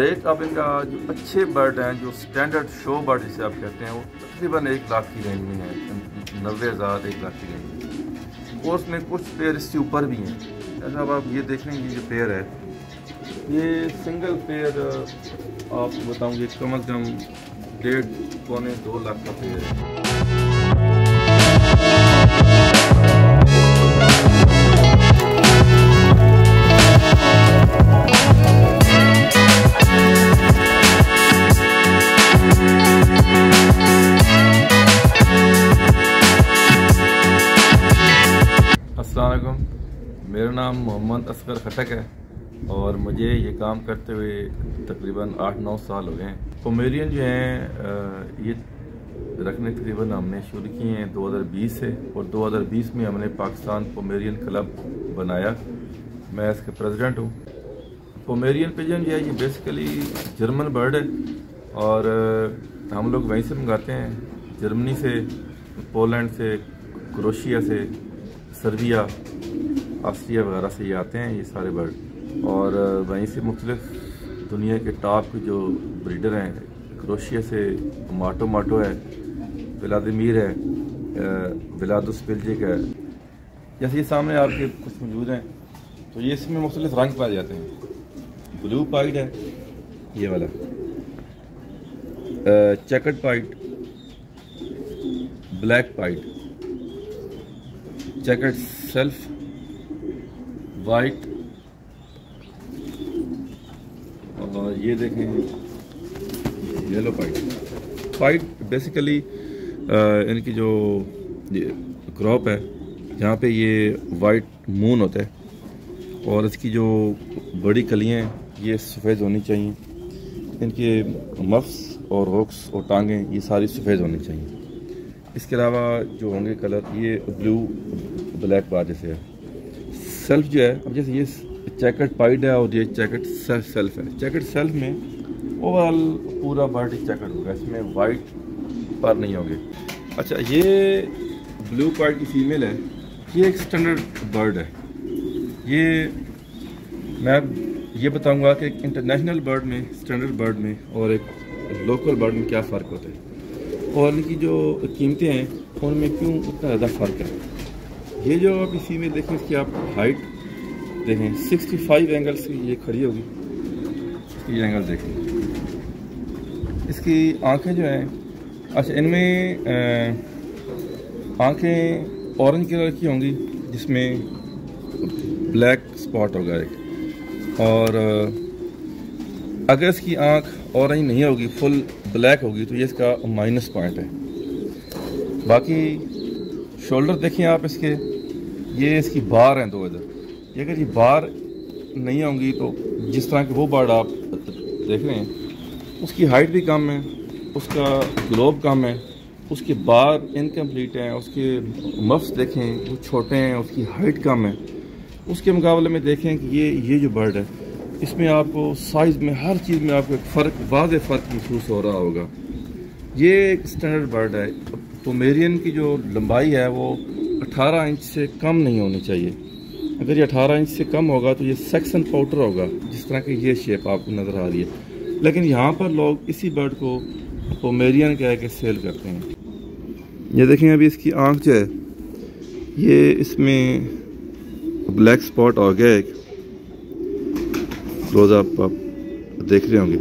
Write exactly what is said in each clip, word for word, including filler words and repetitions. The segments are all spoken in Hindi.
एवरेज अब इनका जो अच्छे बर्ड हैं, जो स्टैंडर्ड शो बर्ड जिसे आप कहते हैं, वो तकरीबन एक लाख की रेंज में है, नब्बे हज़ार एक लाख की रेंज। और उसमें कुछ पेयर इससे ऊपर भी हैं। जैसा अब आप ये देखेंगे ये पेयर है, ये सिंगल पेयर आपको बताऊँगी कम अज़ कम डेढ़ पौने दो लाख का पेयर है। मेरा नाम मोहम्मद असगर खटक है और मुझे ये काम करते हुए तकरीबन आठ नौ साल हो गए हैं। पोमेरियन जो हैं ये रखने तकरीबन हमने शुरू किए हैं दो हज़ार बीस से, और दो हज़ार बीस में हमने पाकिस्तान पोमेरियन क्लब बनाया, मैं इसके प्रेसिडेंट हूँ। पोमेरियन पिजन जो है ये बेसिकली जर्मन बर्ड है और हम लोग वहीं से मंगाते हैं, जर्मनी से, पोलैंड से, क्रोशिया से, सर्बिया, ऑस्ट्रिया वगैरह से ये आते हैं ये सारे बर्ड। और वहीं से मुख्तलिफ दुनिया के टॉप के जो ब्रीडर हैं, क्रोशिया से माटो माटो है, विलादिमीर है, विलादुस्पिल्जिक है, जैसे ये सामने आपके कुछ मौजूद हैं। तो ये इसमें मुख्तलिफ रंग पाए जाते हैं। ब्लू पाइड है ये वाला, chequered pied, black pied, chequered self, white, और ये देखें येलो पाइट। पाइट बेसिकली इनकी जो क्रॉप है यहाँ पे ये वाइट मून होता है, और इसकी जो बड़ी कलियाँ ये सफ़ेद होनी चाहिए, इनके मफ्स और रॉक्स और टांगें ये सारी सफ़ेद होनी चाहिए। इसके अलावा जो होंगे कलर ये ब्लू ब्लैक बार जैसे है। सेल्फ जो है, अब जैसे ये चैकेट पाइड है और ये चैकेट सेल्फ सेल्फ है। चैकेट सेल्फ में ओवरऑल पूरा बर्ड चैकेट होगा, इसमें वाइट पर नहीं होंगे। अच्छा, ये ब्लू पाइड की फीमेल है, ये एक स्टैंडर्ड बर्ड है। ये मैं ये बताऊंगा कि एक इंटरनेशनल बर्ड में, स्टैंडर्ड बर्ड में और एक लोकल बर्ड में क्या फ़र्क होता है और इनकी जो कीमतें हैं उनमें क्यों इतना ज़्यादा फ़र्क है। ये जो आप इसी में देखें, इसकी आप हाइट देखें, पैंसठ एंगल से ये खड़ी होगी, इसकी ये एंगल देखें, इसकी आंखें जो हैं, अच्छा इनमें आंखें ऑरेंज कलर की होंगी जिसमें ब्लैक स्पॉट होगा एक, और अगर इसकी आंख ऑरेंज नहीं होगी, फुल ब्लैक होगी तो ये इसका माइनस पॉइंट है। बाकी शोल्डर देखें आप इसके, ये इसकी बार हैं दो इधर, ये अगर ये बार नहीं होंगी तो जिस तरह के वो बर्ड आप देख रहे हैं, उसकी हाइट भी कम है, उसका ग्लोब कम है, उसके बार इनकम्प्लीट हैं, उसके मफ्स देखें वो छोटे हैं, उसकी हाइट कम है। उसके मुकाबले में देखें कि ये ये जो बर्ड है इसमें आपको साइज़ में हर चीज़ में आपको एक फ़र्क, वाज़े फ़र्क महसूस हो रहा होगा। ये एक स्टैंडर्ड बर्ड है। पोमेरियन की जो लंबाई है वो अठारह इंच से कम नहीं होनी चाहिए, अगर ये अठारह इंच से कम होगा तो ये सेक्सन पाउडर होगा, जिस तरह की ये शेप आपको नज़र आ रही है। लेकिन यहाँ पर लोग इसी बर्ड को पोमेरियन कह के सेल करते हैं। ये देखें अभी इसकी आँख जो है ये इसमें ब्लैक स्पॉट आ गया एक, रोज़ आप, आप देख रहे होंगे,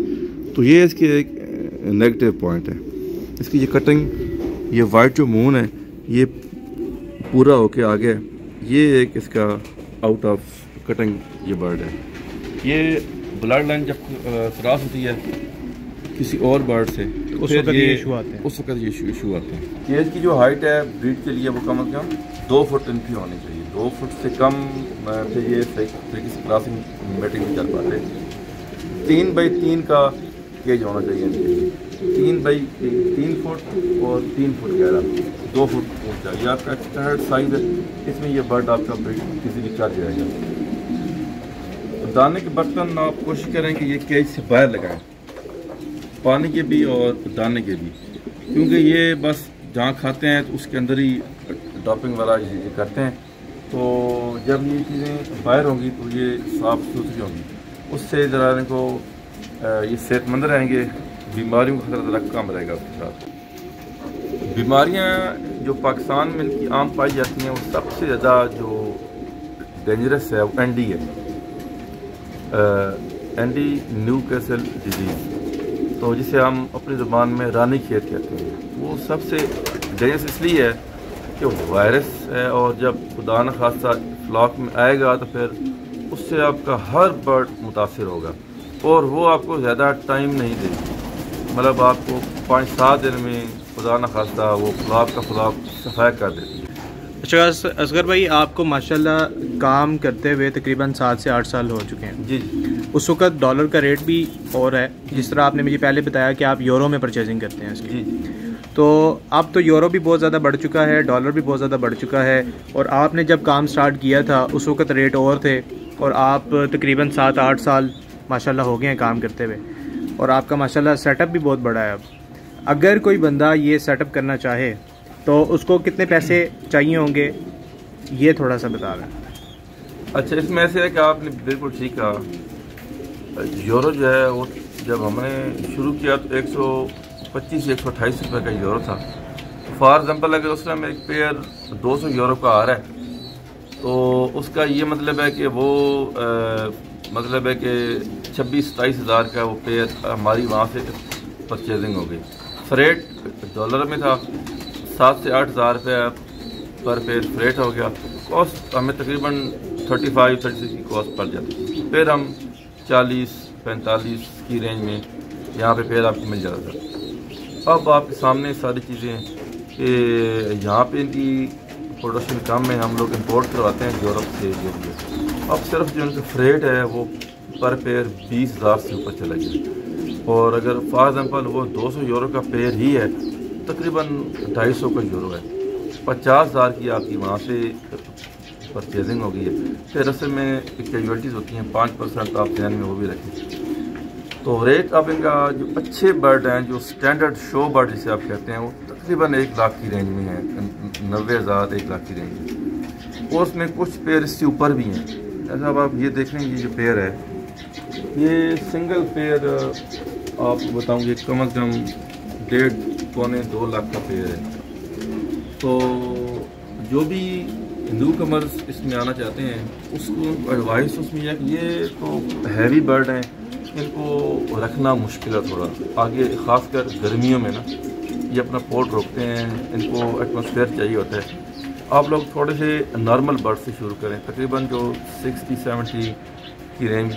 तो ये इसके एक नेगेटिव पॉइंट है। इसकी ये कटिंग, ये वाइट जो मून है ये पूरा होके आ गया, ये एक इसका आउट ऑफ कटिंग ये बर्ड है। ये ब्लड लाइन जब क्रॉस होती है किसी और बर्ड से तो उस वक्त ये इशू आते हैं, उस वक्त ये इशू आते हैं। केज की जो हाइट है ब्रीड के लिए वो कम अज़ कम दो फुट इनकी होनी चाहिए, दो फुट से कम से ये किसी क्रॉसिंग मेटिंग नहीं कर पाते। तीन बाई तीन का केज होना चाहिए इनके लिए, तीन बाई तीन फुट और तीन फुट ग्यारह, दो फुट ऊंचा, ये आपका एक्सटर्ड साइज है। इसमें यह बर्ड आपका ब्रीड किसी भी चल जाएगा। दाने के बर्तन आप कोशिश करें कि ये केज से बाहर लगाएं, पानी के भी और दाने के भी, क्योंकि ये बस जहाँ खाते हैं तो उसके अंदर ही डॉपिंग वगैरह ये करते हैं। तो जब ये चीज़ें बाहर होंगी तो ये साफ़ सुथरी होंगी, उससे ज़रा इनको ये सेहतमंद रहेंगे, बीमारियों का खतरा ज़रा कम रहेगा उसके साथ। बीमारियाँ जो पाकिस्तान में इनकी आम पाई जाती हैं, वो सबसे ज़्यादा जो डेंजरस है वो एन डी है, एन डी न्यूकेसल डिजीज़, तो जिसे हम अपनी ज़ुबान में रानी खेत कहते हैं। वो सबसे डेंजरस इसलिए है कि वायरस है, और जब खुदा न खास्ता फ्लॉक में आएगा तो फिर उससे आपका हर बर्ड मुतासर होगा, और वो आपको ज़्यादा टाइम नहीं देगी। मतलब आपको पाँच सात दिन में खुदा न खास्ता वो फ्लॉक का फ्लॉक सफाया कर देती है। अच्छा असगर भाई, आपको माशाल्लाह काम करते हुए तकरीबन सात से आठ साल हो चुके हैं। जी जी। उस वक्त डॉलर का रेट भी और है, जिस तरह आपने मुझे पहले बताया कि आप यूरो में परचेजिंग करते हैं इसकी। जी जी। तो अब तो यूरो भी बहुत ज़्यादा बढ़ चुका है, डॉलर भी बहुत ज़्यादा बढ़ चुका है, और आपने जब काम स्टार्ट किया था उस वक्त रेट और थे, और आप तकरीबन सात आठ साल माशाल्लाह हो गए हैं काम करते हुए, और आपका माशाल्लाह सेटअप भी बहुत बड़ा है। अब अगर कोई बंदा ये सेटअप करना चाहे तो उसको कितने पैसे चाहिए होंगे, ये थोड़ा सा बता रहे हैं। अच्छा, इसमें ऐसे है कि आपने बिल्कुल ठीक कहा, यूरो जो है वो जब हमने शुरू किया तो एक सौ पच्चीस से एक सौ अट्ठाईस रुपये का यूरो था। फॉर एग्ज़ाम्पल, अगर उस टाइम एक पेयर दो सौ यूरो का आ रहा है तो उसका ये मतलब है कि वो आ, मतलब है कि छब्बीस सताईस हज़ार का वो पेयर हमारी वहाँ से परचेजिंग हो गई। फ्रेट डॉलर में था, सात से आठ हज़ार रुपये पर पेयर फ्रेट हो गया। कॉस्ट हमें तकरीबन थर्टी फाइव थर्टी सिक्स की कॉस्ट पड़ जाती है। फिर हम चालीस पैंतालीस की रेंज में यहाँ पे पेयर आपको मिल जाता था। अब आपके सामने सारी चीज़ें कि यहाँ पे इनकी प्रोडक्शन कम में हम लोग इंपोर्ट करवाते हैं यूरोप से जो भी। अब सिर्फ जो उनका फ्रेट है वो पर पेयर बीस हज़ार से ऊपर चला गया, और अगर फॉर एग्ज़ाम्पल वो दो सौ यूरो का पेयर ही है, तकरीबन ढाई सौ का यूरो है, पचास हज़ार की आपकी वहाँ से परचेजिंग हो गई है। फिर असल में कैजुअल्टीज़ होती हैं, पाँच परसेंट आप ध्यान में वो भी रखें। तो रेट अब इनका जो अच्छे बर्ड हैं, जो स्टैंडर्ड शो बर्ड जिसे आप कहते हैं, वो तकरीबन एक लाख की रेंज में है, नबे हज़ार एक लाख की रेंज में, और उसमें कुछ पेयर इससे ऊपर भी हैं। जैसा अब आप ये देख लें, ये जो पेयर है ये सिंगल पेयर आपको बताऊँगी कम अज़ कम डेढ़ पौने दो लाख का पेयर है। तो जो भी न्यू कमर्स इसमें आना चाहते हैं उसको एडवाइस उसमें यह कि ये तो हैवी बर्ड हैं, इनको रखना मुश्किल है थोड़ा आगे, ख़ासकर गर्मियों में ना ये अपना पोर्ट रोकते हैं, इनको एटमॉस्फेयर चाहिए होता है। आप लोग थोड़े से नॉर्मल बर्ड से शुरू करें, तकरीबन जो सिक्सटी सेवेंटी की रेंज,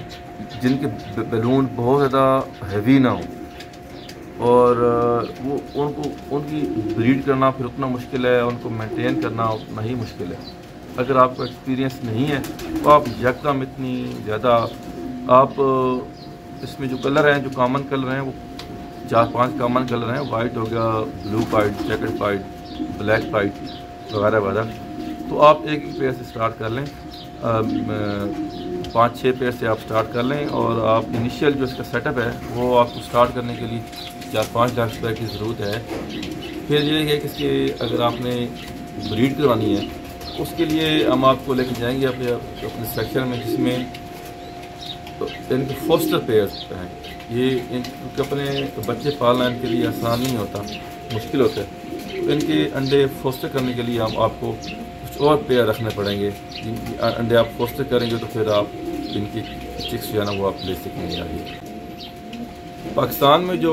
जिनके बैलून बहुत ज़्यादा हैवी ना हो, और वो उनको उनकी ब्रीड करना फिर उतना मुश्किल है, उनको मेंटेन करना उतना ही मुश्किल है। अगर आपको एक्सपीरियंस नहीं है तो आप यकदम इतनी ज़्यादा, आप इसमें जो कलर हैं, जो कॉमन कलर हैं, वो चार पांच कॉमन कलर हैं, वाइट हो गया, ब्लू पाइट, चेकर्ड पाइट, ब्लैक पाइट वगैरह वगैरह। तो आप एक ही पेयर से स्टार्ट कर लें, पाँच छः पेयर से आप स्टार्ट कर लें, और आप इनिशियल जो इसका सेटअप है वो आपको स्टार्ट करने के लिए चार पाँच लाख रुपये की ज़रूरत है। फिर ये है कि इसके अगर आपने ब्रीड करवानी है उसके लिए हम आपको लेके जाएँगे अपने अपने सेक्शन में, जिसमें तो इनके फोस्टर पेयर्स हैं। ये इनके अपने बच्चे पालना इनके लिए आसान नहीं होता, मुश्किल होता है। तो इनके अंडे फोस्टर करने के लिए हम आपको कुछ और पेयर रखने पड़ेंगे, जिनके अंडे आप फोस्टर करेंगे तो फिर आप इनकी चिक्स जो है ना वो आप ले सकेंगे आगे। पाकिस्तान में जो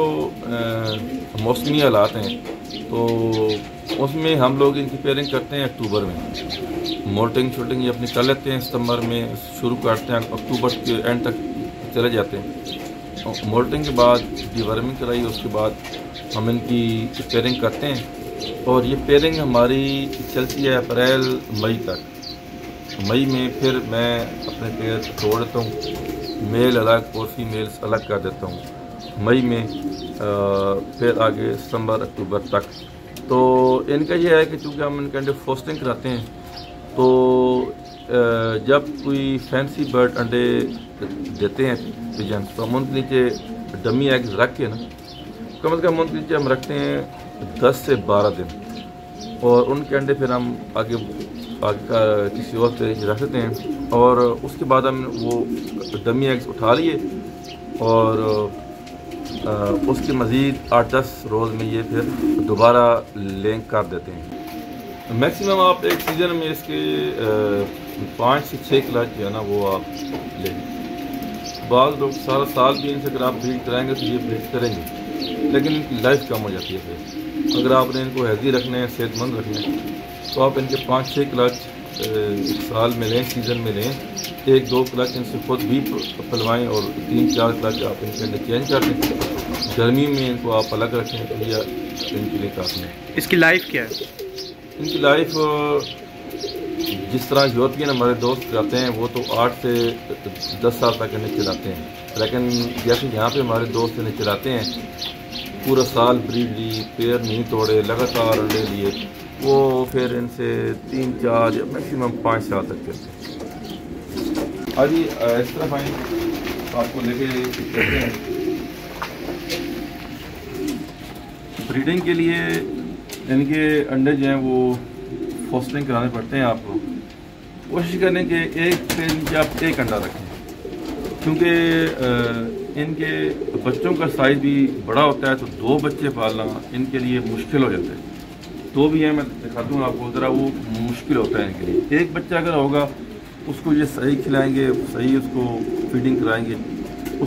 मौसमी हालात हैं तो उसमें हम लोग इनकी पेयरिंग करते हैं अक्टूबर में, मोल्टिंग शूटिंग ये अपनी कर लेते हैं सितंबर में, शुरू करते हैं अक्टूबर के एंड तक चले जाते हैं। मोल्टिंग के बाद डिवर्मिंग कराई, उसके बाद हम इनकी पेयरिंग करते हैं, और ये पेयरिंग हमारी चलती है अप्रैल मई तक। मई में फिर मैं अपने पेयर छोड़ देता हूँ, मेल अलग और फीमेल्स अलग कर देता हूँ मई में, फिर आगे सितंबर अक्टूबर तक। तो इनका यह है कि चूँकि हम इनके अंडे फोस्टिंग कराते हैं, तो जब कोई फैंसी बर्ड अंडे देते हैं पिजन, तो हम उनके नीचे डमी एग्स रख के ना कम अज़ कम उनके नीचे हम रखते हैं दस से बारह दिन, और उनके अंडे फिर हम आगे आगे का किसी और से रख देते हैं, और उसके बाद हम वो डमी एग्स उठा लिए और आ, उसके मज़ीद आठ दस रोज़ में ये फिर दोबारा लेंग कर देते हैं। मैक्सिमम आप एक सीज़न में इसके पाँच से छः किलो जो है ना वो आप लेंगे। बाद लोग सारा साल भी इनसे अगर आप ब्रीड कराएंगे तो ये ब्रीड करेंगे, लेकिन इनकी लाइफ कम हो जाती है। फिर अगर आपने इनको हेल्दी रखना है, सेहतमंद रखना है, तो आप इनके पाँच छः क्लच साल में लें, सीज़न में लें। एक दो क्लच इनसे खुद भी पलवाएँ और तीन चार क्लच आप इनके अंदर चेंज कर दें। गर्मी में इनको आप अलग रखें तो या इनके लिए काफ़ी है। इसकी लाइफ क्या है? इनकी लाइफ जिस तरह यूरोपियन हमारे दोस्त कराते हैं वो तो आठ से दस साल तक इन्हें चलाते हैं, लेकिन जैसे यहाँ पर हमारे दोस्त इन्हें चलाते हैं पूरा साल ब्रीड ली, पैर नहीं तोड़े, लगातार ले लिए, वो फिर इनसे तीन चार या मैक्सिमम पाँच साल तक चलते हैं। अभी इस तरह भाई आपको लेके चलते हैं ब्रीडिंग के लिए। इनके अंडे जो हैं वो फॉस्टरिंग कराने पड़ते हैं। आप कोशिश करें कि एक से नीचे आप एक अंडा रखें, क्योंकि इनके बच्चों का साइज़ भी बड़ा होता है, तो दो बच्चे पालना इनके लिए मुश्किल हो जाता है। तो भी है मैं दिखा दूँ आपको ज़रा, वो मुश्किल होता है इनके लिए। एक बच्चा अगर होगा उसको ये सही खिलाएंगे, सही उसको फीडिंग कराएंगे,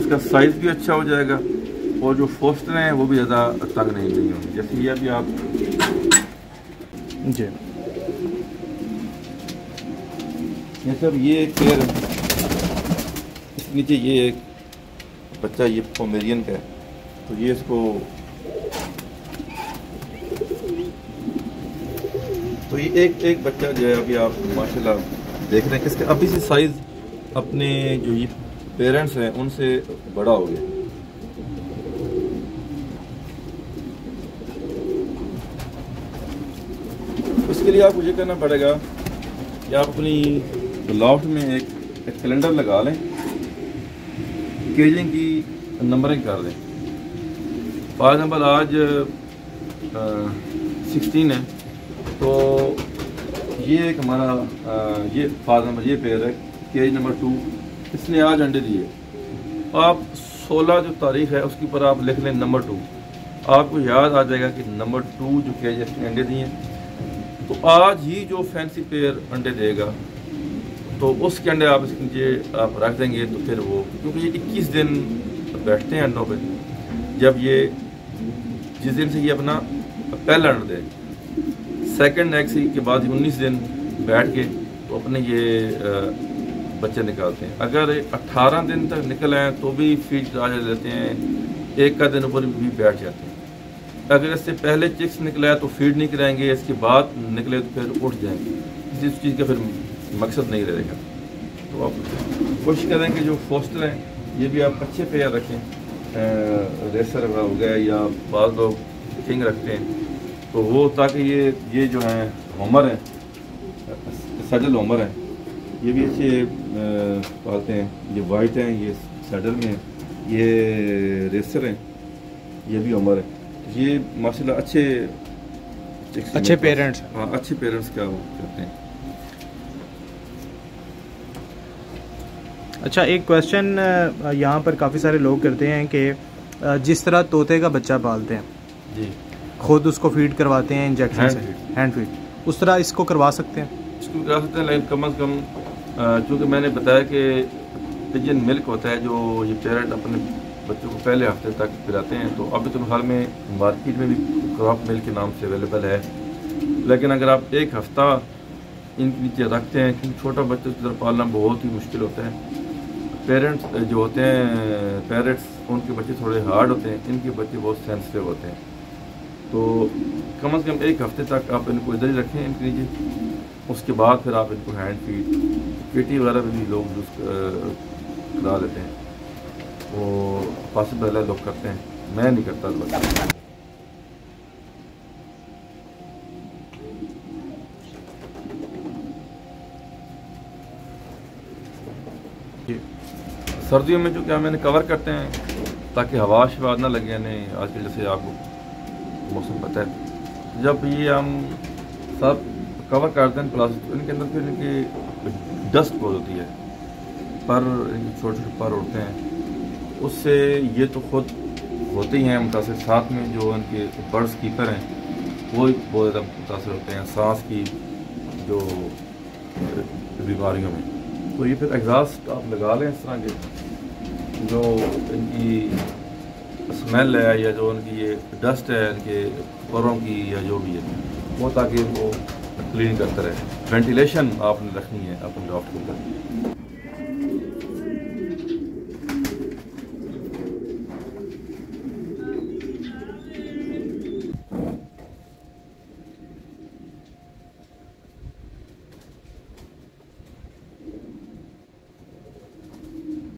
उसका साइज़ भी अच्छा हो जाएगा और जो फोस्टर हैं वो भी ज़्यादा तंग नहीं नहीं होंगे। जैसे ये अभी आप जी जैसे अब ये एक पेयर नीचे, ये एक बच्चा ये पोमेरियन का है, तो ये इसको तो ये एक एक बच्चा जो है अभी आप माशाल्लाह देख रहे हैं कि इसका अभी से साइज़ अपने जो ये पेरेंट्स हैं उनसे बड़ा हो गया। इसके लिए आपको ये करना पड़ेगा कि आप अपनी लॉफ्ट में एक, एक कैलेंडर लगा लें, केजिंग की नंबरिंग कर लें। फॉर एग्जाम्पल आज सिक्सटीन है, तो ये एक हमारा आ, ये फाज नंबर ये पेयर है केज नंबर टू, इसने आज अंडे दिए। आप सोलह जो तारीख है उसके ऊपर आप लिख लें नंबर टू, आपको याद आ जाएगा कि नंबर टू जो केज इसने अंडे दिए, तो आज ही जो फैंसी पेयर अंडे देगा तो उसके अंडे आप इसके नीचे आप रख देंगे। तो फिर वो क्योंकि ये इक्कीस दिन बैठते हैं अंडों पर, जब ये जिस दिन से ये अपना पहला अंडा देगा, सेकेंड एग के बाद उन्नीस दिन बैठ के तो अपने ये बच्चे निकालते हैं। अगर अट्ठारह दिन तक निकल आए तो भी फीड करा लेते हैं, एक का दिन ऊपर भी बैठ जाते हैं। अगर इससे पहले चिक्स निकला है तो फीड नहीं कराएंगे, इसके बाद निकले तो फिर उठ जाएंगे, इस चीज़ का फिर मकसद नहीं रहेगा। तो आप कोशिश करेंगे जो फोस्टर हैं ये भी आप अच्छे पेयर रखें। रेसर हो गया या बाद लोग किंग रखते हैं, तो वो ताकि ये ये जो हैं होमर हैं, सैडल होमर हैं, ये भी अच्छे पालते हैं। ये वाइट हैं, ये सैडल में हैं, ये रेसर हैं, ये भी होमर हैं। ये माशाल्लाह अच्छे अच्छे पेरेंट्स, हाँ अच्छे पेरेंट्स क्या वो करते हैं। अच्छा, एक क्वेश्चन यहाँ पर काफ़ी सारे लोग करते हैं कि जिस तरह तोते का बच्चा पालते हैं जी, खुद उसको फीड करवाते हैं इंजेक्शन से, हैंड फीड, उस तरह इसको करवा सकते हैं? इसको करवा सकते हैं, लेकिन कम अज़ कम चूँकि मैंने बताया कि पिजन मिल्क होता है जो ये पेरेंट अपने बच्चों को पहले हफ्ते तक पिलाते हैं, तो अभी तो हाल में मार्केट में भी क्रॉप मिल्क के नाम से अवेलेबल है। लेकिन अगर आप एक हफ़्ता इनके नीचे रखते हैं, क्योंकि छोटा बच्चा उस तरह पालना बहुत ही मुश्किल होता है। पेरेंट्स जो होते हैं पेरेंट्स उनके बच्चे थोड़े हार्ड होते हैं, इनके बच्चे बहुत सेंसिटिव होते हैं। तो कम अज़ कम एक हफ़्ते तक आप इनको इधर ही रखें इनके नीचे, उसके बाद फिर आप इनको हैंड फीड पेटी वगैरह भी लोग यूज़ करा देते हैं, वो पॉसिबल है, लोग करते हैं, मैं नहीं करता बस। सर्दियों में जो क्या मैंने कवर करते हैं ताकि हवा शवा ना लगे। नहीं आजकल जैसे आपको मौसम पता है, जब ये हम सब कवर करते हैं प्लास्टिक, तो इनके अंदर फिर इनकी डस्ट बहुत होती है, पर छोटे छोटे पर उड़ते हैं, उससे ये तो खुद होते ही हैं मुतासर, साथ में जो उनके बर्ड्स कीपर हैं वो भी बहुत ज़्यादा मुतासर होते हैं सांस की जो बीमारियों में। तो ये फिर एग्जास्ट आप लगा लें इस तरह के जो इनकी स्मेल है या जो उनकी ये डस्ट है इनके परों की या जो भी है वो, ताकि वो क्लीन करता रहे। वेंटिलेशन आपने रखनी है अपने डॉक्टर को।